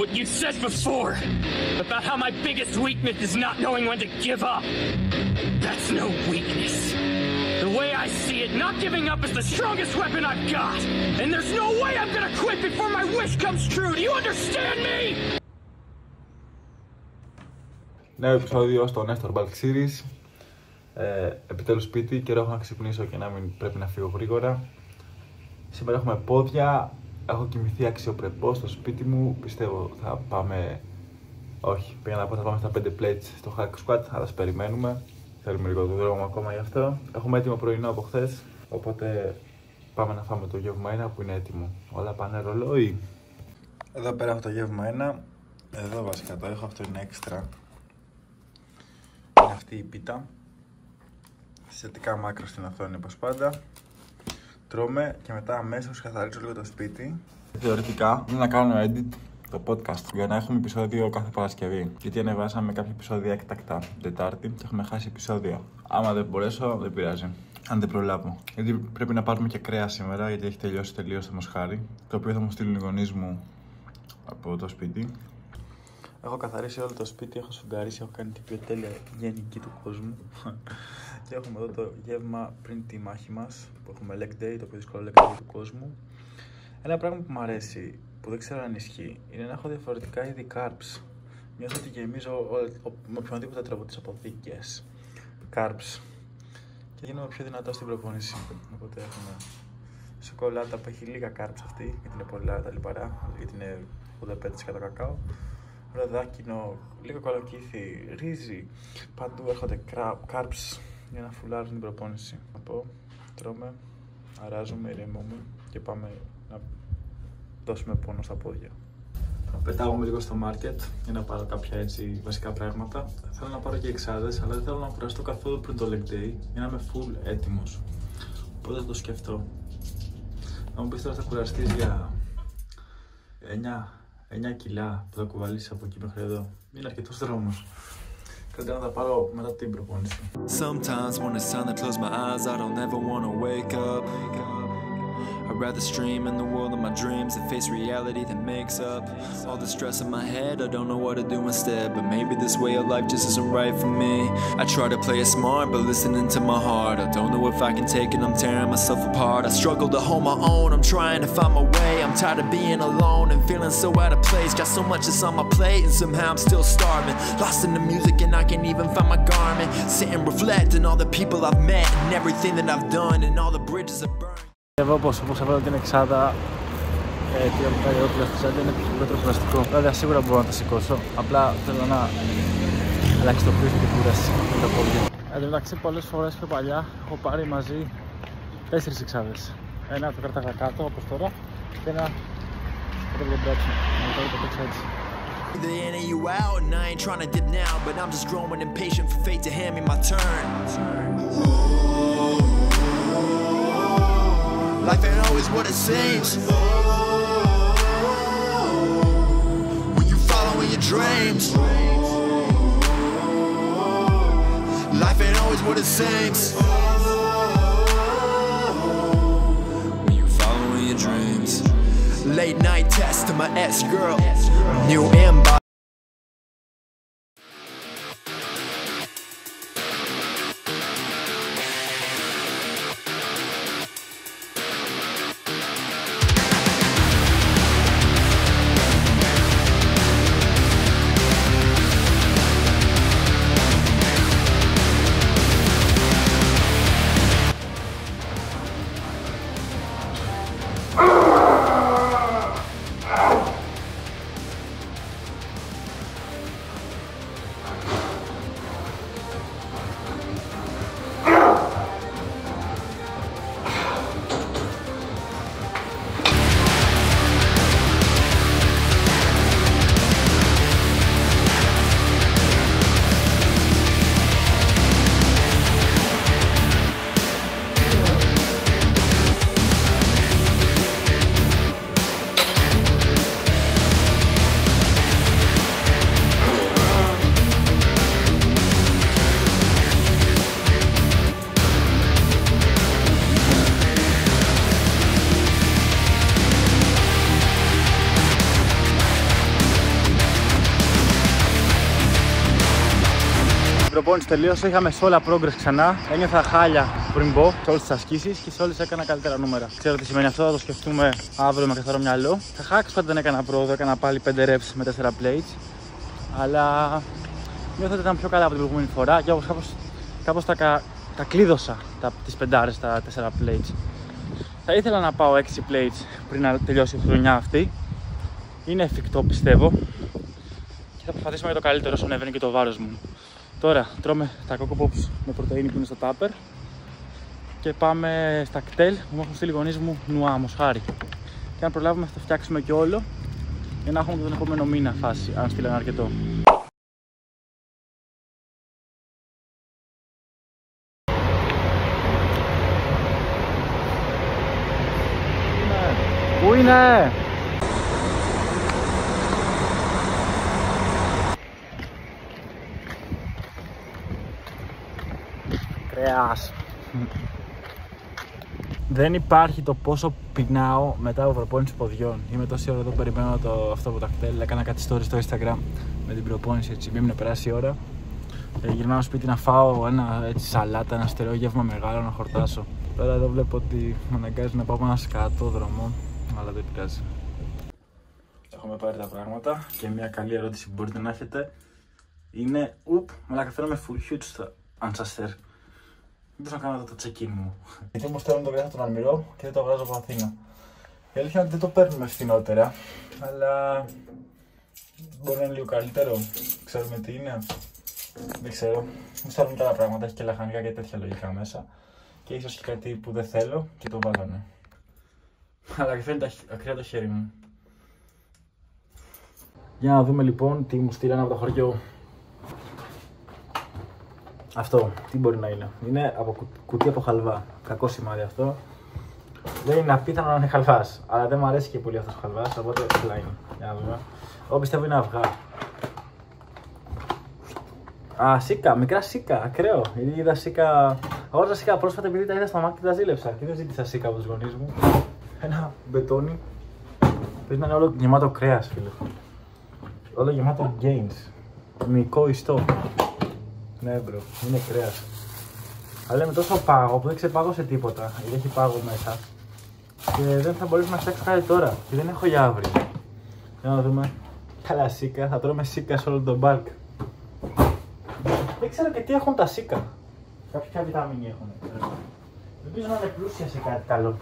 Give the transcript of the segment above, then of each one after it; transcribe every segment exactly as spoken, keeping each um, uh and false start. what you said before about how my biggest weakness is not knowing when to give up. That's no weakness. The way I see it, not giving up is the strongest weapon I've got. And there's no way I'm gonna quit before my wish comes true. Do you understand me? Νέο επεισόδιο στο Nestor Bulk Series. Ε, επιτέλους σπίτι, καιρό έχω να ξυπνήσω και να μην πρέπει να φύγω γρήγορα. Σήμερα έχουμε πόδια. Έχω κοιμηθεί αξιοπρεπώς στο σπίτι μου. Πιστεύω θα πάμε. Όχι, πήγα να πω θα πάμε στα πέντε plates στο hack squat, αλλά σας περιμένουμε. Θέλουμε λίγο το δρόμο ακόμα γι' αυτό. Έχουμε έτοιμο πρωινό από χθες. Οπότε πάμε να φάμε το γεύμα ένα που είναι έτοιμο. Όλα πάνε ρολόι. Εδώ πέρα έχω το γεύμα ένα. Εδώ βασικά το έχω. Αυτό είναι έξτρα. Είναι αυτή η πίτα. Σχετικά μάκρο στην οθόνη όπως πάντα. Τρώμε και μετά αμέσως καθαρίζω λίγο το σπίτι. Θεωρητικά είναι να κάνω edit το podcast για να έχουμε επεισόδιο κάθε Παρασκευή. Γιατί ανεβάσαμε κάποια επεισόδια εκτακτά Τετάρτη και έχουμε χάσει επεισόδια. Άμα δεν μπορέσω, δεν πειράζει. Αν δεν προλάβω. Γιατί πρέπει να πάρουμε και κρέα σήμερα, γιατί έχει τελειώσει τελείως το μοσχάρι. Το οποίο θα μου στείλουν οι γονείς μου από το σπίτι. Έχω καθαρίσει όλο το σπίτι, έχω σφουγγαρίσει, έχω κάνει την πιο τέλεια γενική του κόσμου. Και έχουμε εδώ το γεύμα πριν τη μάχη μας, που έχουμε leg day, το πιο δύσκολο leg day του κόσμου. Ένα πράγμα που μου αρέσει, που δεν ξέρω αν ισχύει, είναι να έχω διαφορετικά είδη carbs. Νιώθω ότι γεμίζω με οποιονδήποτε τρόπο τις αποθήκες carbs και γίνομαι πιο δυνατό στην προπόνηση. Οπότε έχουμε σοκολάτα που έχει λίγα carbs αυτή, γιατί είναι πολλά τα λιπαρά, γιατί είναι ογδόντα πέντε τοις εκατό κακάο. Ροδάκινο, λίγο κολοκύθι, ρύζι. Παντού έρχονται κάρψ για να φουλάρουν την προπόνηση. Να πω, τρώμε, αράζουμε, ηρεμούμε και πάμε να δώσουμε πόνο στα πόδια. Πετάγομαι λίγο στο μάρκετ για να πάρω κάποια έτσι βασικά πράγματα. Θέλω να πάρω και εξάδες, αλλά δεν θέλω να κουραστώ καθόλου πριν το leg day για να είμαι full έτοιμος. Οπότε θα το σκεφτώ. Να μου πεις τώρα θα κουραστείς για εννιά κιλά που θα κουβαλήσεις από εκεί μέχρι εδώ. Είναι αρκετός δρόμος. Κρατάω να τα πάρω μετά την προπόνηση. Sometimes when it's time to close my eyes, I don't ever want to wake up. I'd rather stream in the world of my dreams and face reality that makes up all the stress in my head. I don't know what to do instead, but maybe this way of life just isn't right for me. I try to play it smart, but listening to my heart, I don't know if I can take it. I'm tearing myself apart. I struggle to hold my own. I'm trying to find my way. I'm tired of being alone and feeling so out of place. Got so much that's on my plate, and somehow I'm still starving. Lost in the music, and I can't even find my garment. Sit and reflect on all the people I've met and everything that I've done, and all the bridges I've burned. Πιστεύω πως όπως έβαλα την εξάδα ε, και έχω κάνει όπλα στην εξάδα είναι πιο κουραστικό. Δηλαδή σίγουρα μπορώ να τα σηκώσω, απλά θέλω να αλλάξει το πίσω και την κούραση με τα πόδια. Εν τω μεταξύ πολλές φορές πιο παλιά έχω πάρει μαζί τέσσερις εξάδες. Ένα το κράταγα κάτω όπως τώρα και ένα το κράταγα το πίσω έτσι. Either in or you out, and I ain't trying to dip now, but I'm just growing impatient for fate to hand me my turn. Life ain't always what it seems. When you following your dreams. Life ain't always what it seems. When you following your dreams. Late night text to my ex-girl. New inbox. προπόνηση τελείωσε, είχαμε σε όλα progress ξανά. Ένιωθα χάλια πριν μπω σε όλες τις ασκήσεις και σε όλες έκανα καλύτερα νούμερα. Ξέρω τι σημαίνει αυτό, θα το σκεφτούμε αύριο με καθαρό μυαλό. Θα χάξω πάντα δεν έκανα πρόοδο, έκανα πάλι πέντε reps με τέσσερα plates. Αλλά νιώθω ότι ήταν πιο καλά από την προηγούμενη φορά και όπως κάπως, κάπως τα, τα κλείδωσα τα, τις πεντάρες, τα τέσσερα plates. Θα ήθελα να πάω έξι plates πριν να τελειώσει η χρονιά αυτή. Είναι εφικτό πιστεύω. Και θα προσπαθήσουμε για το καλύτερο όσο ανεβαίνει και το βάρος μου. Τώρα τρώμε τα Coco Pops με πρωτεΐνη που είναι στο tupper και πάμε στα κτέλ που μου έχουν στείλει οι γονείς μου νουά, μοσχάρι. Και αν προλάβουμε θα το φτιάξουμε και όλο για να έχουμε τον επόμενο μήνα φάση, αν στείλανε αρκετό. Πού είναι! Κρέας. Δεν υπάρχει το πόσο πεινάω μετά από προπόνηση ποδιών. Είμαι τόση ώρα εδώ, περιμένω το, αυτό από τα κτέλ. Έκανα κάτι story στο Instagram με την προπόνηση, έτσι μην περάσει η ώρα. Ε, γυρνάω σπίτι να φάω ένα έτσι, σαλάτα, ένα στερεό γεύμα μεγάλο να χορτάσω. Τώρα εδώ βλέπω ότι με αναγκάζει να πάω από ένα σκάτω δρόμο, αλλά δεν πειράζει. Έχουμε πάρει τα πράγματα και μια καλή ερώτηση που μπορείτε να έχετε είναι ουπ, μαλάκα φέραμε full huge στα ancestor. Δεν μπορούσα να κάνω το check-in μου. Γιατί μου στέλνουν το βιάζα τον Αλμυρό και δεν το βγάζω από Αθήνα. Η αλήθεια είναι ότι δεν το παίρνουμε φθηνότερα, αλλά μπορεί να είναι λίγο καλύτερο. Ξέρουμε τι είναι. Δεν ξέρω. Μου στέλνουν και άλλα πράγματα, έχει και λαχανικά και τέτοια λογικά μέσα. Και ίσως και κάτι που δεν θέλω και το βάλανε. Αλλά και φαίνεται ακραία το χέρι μου. Για να δούμε λοιπόν τι μου στείλανε από το χωριό. Αυτό, τι μπορεί να είναι. Είναι από κου, κουτί από χαλβά. Κακό σημάδι αυτό. Δεν είναι απίθανο να είναι χαλβάς. Αλλά δεν μου αρέσει και πολύ αυτός ο χαλβάς, οπότε απλά είναι. Για να δούμε. Εγώ πιστεύω είναι αυγά. Α, σίκα, μικρά σίκα, ακραίο. Γιατί είδα σίκα. Αγόρασα σίκα πρόσφατα επειδή τα είδα στα μάτια και τα ζήλεψα. Και δεν ζήτησα σίκα από τους γονείς μου. Ένα μπετόνι. Πρέπει να είναι όλο γεμάτο κρέας, φίλε. Όλο γεμάτο gains. Μυϊκό ιστό. Ναι, μπρο, είναι κρέας. Αλλά με τόσο πάγο που δεν ξεπάγωσε τίποτα. Γιατί έχει πάγο μέσα. Και δεν θα μπορέσουμε να φτιάξουμε κάτι τώρα. Και δεν έχω για αύριο. Για να δούμε. Καλά, σίκα. Θα τρώμε σίκα σε όλο τον μπαρκ. Δεν ξέρω και τι έχουν τα σίκα. Κάποια βιταμίνη έχουν. Ελπίζω να είναι πλούσια σε κάτι καλό.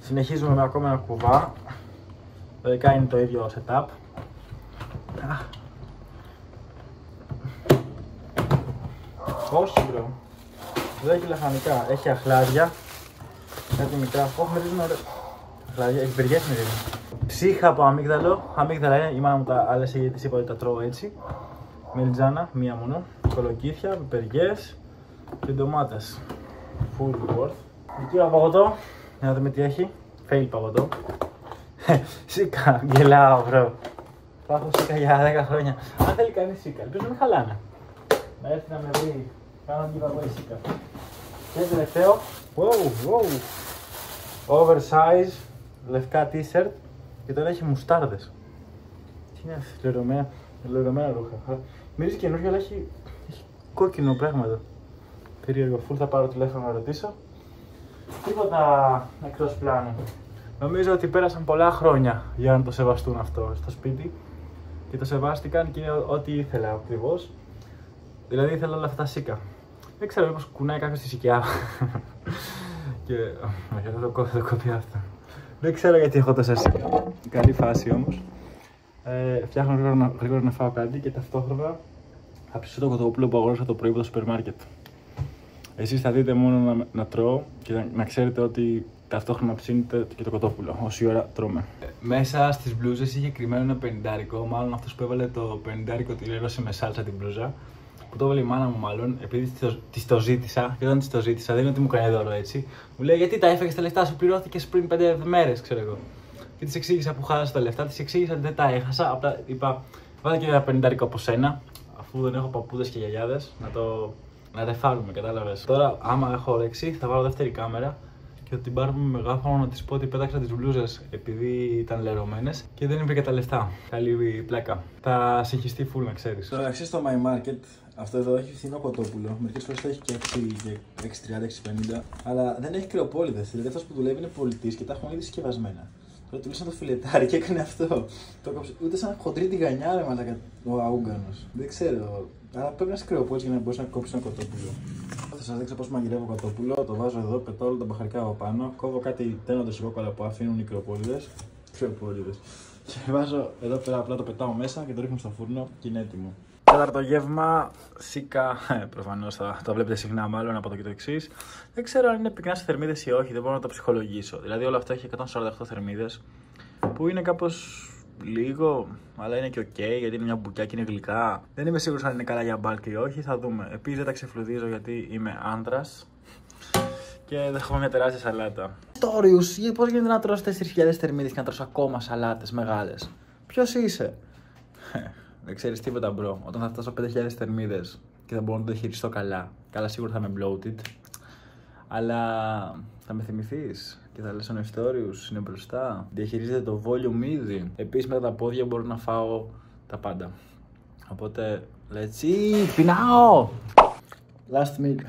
Συνεχίζουμε με ακόμα ένα κουβά. Λογικά είναι το ίδιο setup. Όχι, μπρο. Δεν έχει λαχανικά. Έχει αχλάδια. Κάτι μικρά. Όχι, μυρίζουν ωραία. Αχλάδια. Έχει πυριές μυρίζουν. Ψύχα από αμύγδαλο. Αμύγδαλα είναι. Η μάνα μου τα άλλες της είπα ότι τα τρώω έτσι. Μελιτζάνα, μία μόνο. Κολοκύθια, πυριές και ντομάτες. Full worth. Δικαίω παγωτό. Για να δούμε τι έχει. Fail παγωτό. Σίκα. Γελάω, μπρο. Πάθω σίκα για δέκα χρόνια. Αν θέλει κανείς σίκα, ελπίζω να μην χαλάνε. Να έρθει να με βρει, κάνω giveaway σίκα. Και τελευταίο, wow, wow, oversize, λευκά t-shirt και τώρα έχει μουστάρδες. Τι είναι αυτή, λερωμένα ρούχα. Μυρίζει καινούργια, αλλά έχει, έχει κόκκινο πράγματα. Περίεργο, full θα πάρω τηλέφωνο να ρωτήσω. Τίποτα εκτός πλάνου. Νομίζω ότι πέρασαν πολλά χρόνια για να το σεβαστούν αυτό στο σπίτι και το σεβάστηκαν και είναι ό,τι ήθελα ακριβώς. Δηλαδή ήθελα όλα αυτά τα σίκα. Δεν ξέρω μήπως κουνάει κάποιος στη σικιά. Και... όχι, θα το κόβει αυτό. Δεν ξέρω γιατί έχω τόσα σίκα. Καλή φάση όμως. Ε, φτιάχνω γρήγορα, γρήγορα να φάω κάτι και ταυτόχρονα θα ψήσω το κοτόπουλο που αγόρασα το πρωί από το σούπερ μάρκετ. Εσείς θα δείτε μόνο να, να τρώω και να, να ξέρετε ότι ταυτόχρονα ψήνετε και το κοτόπουλο. Όση ώρα τρώμε. Ε, μέσα στις μπλούζες είχε κρυμμένο ένα πενηντάρικο. Μάλλον αυτό που έβαλε το πενηντάρικο τη λέρωσε με σάλτσα την μπλούζα. Που το έβαλε η μάνα μου, μάλλον επειδή τη το ζήτησα, και όταν τη το ζήτησα, δεν είναι ότι μου κάνει δώρο έτσι. Μου λέει: Γιατί τα έφεγες τα λεφτά σου, πληρώθηκες πριν πέντε μέρες, ξέρω εγώ. Και της εξήγησα που χάρασα τα λεφτά, της εξήγησα ότι δεν τα έχασα. Απλά είπα: Βάλε και ένα πενηντάρικο από σένα, αφού δεν έχω παππούδες και γιαγιάδες, να το να ρεφάρουμε, κατάλαβες. Τώρα, άμα έχω όρεξη, θα βάλω δεύτερη κάμερα και θα την πάρουμε με μεγάφωνο να της πω ότι πέταξα τις μπλούζες επειδή ήταν λερωμένες και δεν βρήκα τα λεφτά. Καλή πλάκα. Θα συγχυστεί full, να ξέρεις. Τώρα, εξής στο My Market Αυτό εδώ έχει φθηνό κοτόπουλο. Μερικές φορές το έχει και έξι τριάντα, έξι πενήντα. Αλλά δεν έχει κρεοπόλυδες. Δηλαδή αυτός που δουλεύει είναι πολιτής και τα έχουν ήδη συσκευασμένα. Τώρα του λύσαν το φιλετάρι και έκανε αυτό. Το κόψε. Ούτε σαν χοντρή τηγανιά, ρε μαλάκα, ο Αούγκανος. Δεν ξέρω. Αλλά πρέπει να είσαι κρεοπόλης για να μπορείς να κόψεις ένα κοτόπουλο. Θα σας δείξω πώς μαγειρεύω κοτόπουλο. Το βάζω εδώ, πετάω όλα τα μπαχαρικά από πάνω. Κόβω κάτι τένοντες κόκαλα που αφήνουν οι κρεοπόλυδες. Κρεοπόλυδες. Και βάζω εδώ πέρα, απλά το πετάω μέσα και το ρίχνω στο φούρνο και είναι έτοιμο. Τέταρτο γεύμα, σίκα. Ε, προφανώς θα τα βλέπετε συχνά, μάλλον από το και το εξής. Δεν ξέρω αν είναι πυκνά σε θερμίδες ή όχι, δεν μπορώ να το ψυχολογήσω. Δηλαδή, όλο αυτό έχει εκατόν σαράντα οκτώ θερμίδες, που είναι κάπως λίγο, αλλά είναι και οκ, okay, γιατί είναι μια μπουκιά και είναι γλυκά. Δεν είμαι σίγουρος αν είναι καλά για μπάλκι ή όχι, θα δούμε. Επίσης, δεν τα ξεφλουδίζω γιατί είμαι άντρας. Και δέχομαι μια τεράστια σαλάτα. Στόριους, πώς γίνεται να τρως τέσσερις χιλιάδες θερμίδες και να τρως ακόμα σαλάτες μεγάλες? Ποιος είσαι? Δεν ξέρεις τίποτα, μπρο. Όταν θα φτάσω πέντε χιλιάδες θερμίδες και θα μπορώ να το χειριστώ καλά. Καλά, σίγουρα θα είμαι bloated. Αλλά θα με θυμηθείς και θα λες ο Νεστόριους είναι μπροστά. Διαχειρίζεται το volume ήδη. Επίσης, μετά τα πόδια μπορώ να φάω τα πάντα. Οπότε, let's eat. Πεινάω! Last meal.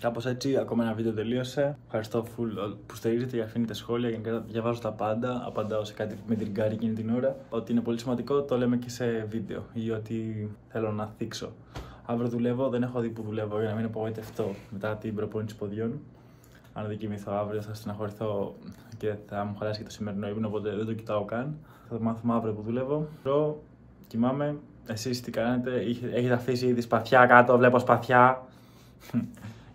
Κάπως έτσι, ακόμα ένα βίντεο τελείωσε. Ευχαριστώ full που στηρίζετε και αφήνετε σχόλια για να διαβάζω τα πάντα. Απαντάω σε κάτι που με τριγκάρει εκείνη την ώρα. Ότι είναι πολύ σημαντικό το λέμε και σε βίντεο ή ότι θέλω να θίξω. Αύριο δουλεύω, δεν έχω δει που δουλεύω για να μην απογοητευτώ μετά την προπόνηση ποδιών. Αν δεν κοιμηθώ αύριο, θα στεναχωρηθώ και θα μου χαλάσει και το σημερινό ύπνο, οπότε δεν το κοιτάω καν. Θα το μάθουμε αύριο που δουλεύω. Προ, κοιμάμαι. Εσείς τι κάνετε? Έχετε αφήσει ήδη σπαθιά κάτω, βλέπω σπαθιά.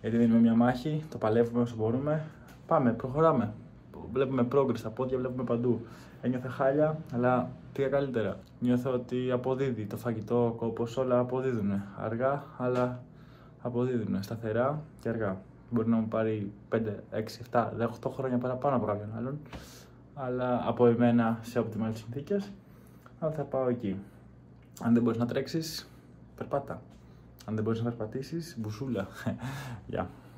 Γιατί δίνουμε μια μάχη, το παλεύουμε όσο μπορούμε. Πάμε, προχωράμε. Βλέπουμε progress στα πόδια, βλέπουμε παντού. Ένιωθα χάλια, αλλά πήγα καλύτερα. Νιώθω ότι αποδίδει το φαγητό, ο κόπος, όλα αποδίδουν. Αργά, αλλά αποδίδουν. Σταθερά και αργά. Μπορεί να μου πάρει πέντε, έξι, επτά, οκτώ χρόνια παραπάνω από κάποιον άλλον. Αλλά από εμένα σε optimal συνθήκες, αλλά θα πάω εκεί. Αν δεν μπορείς να τρέξεις, περπάτα. Αν δεν μπορείς να περπατήσεις, μπουσούλα. Γεια.